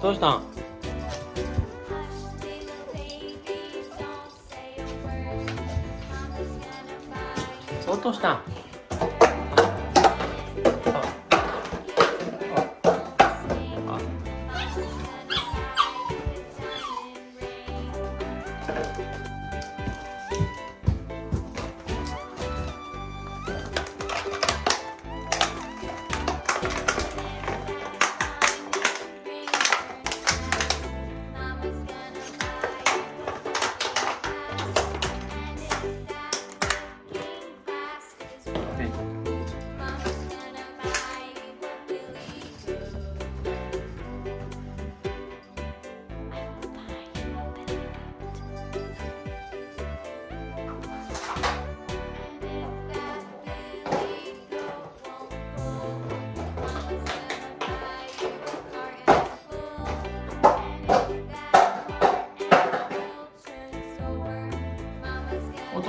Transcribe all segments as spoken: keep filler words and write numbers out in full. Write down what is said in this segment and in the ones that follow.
どうしたん？落としたん？落と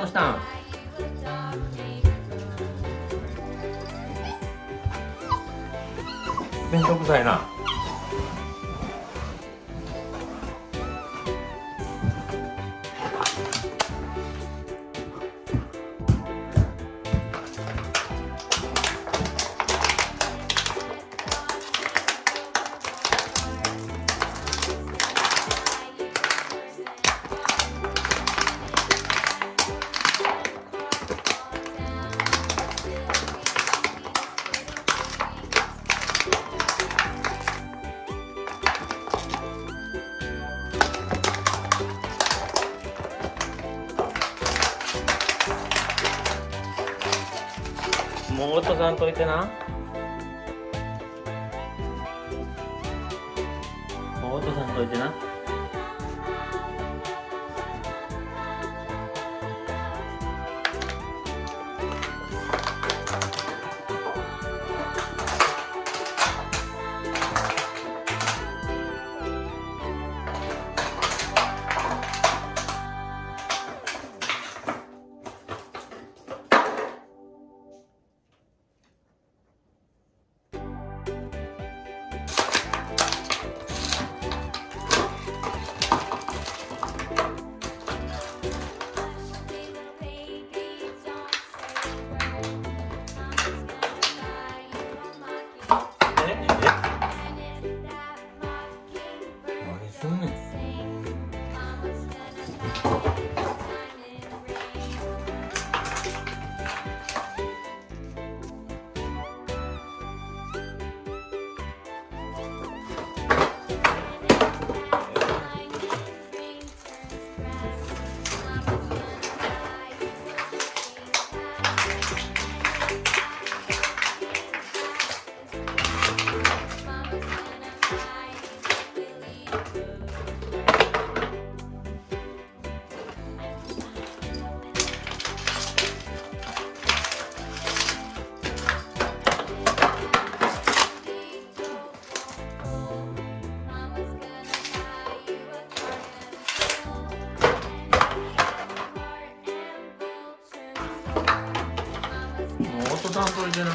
したん？めんどくさいな。もう落とさんといてな。もう落とさんといてな。落とさんといてな。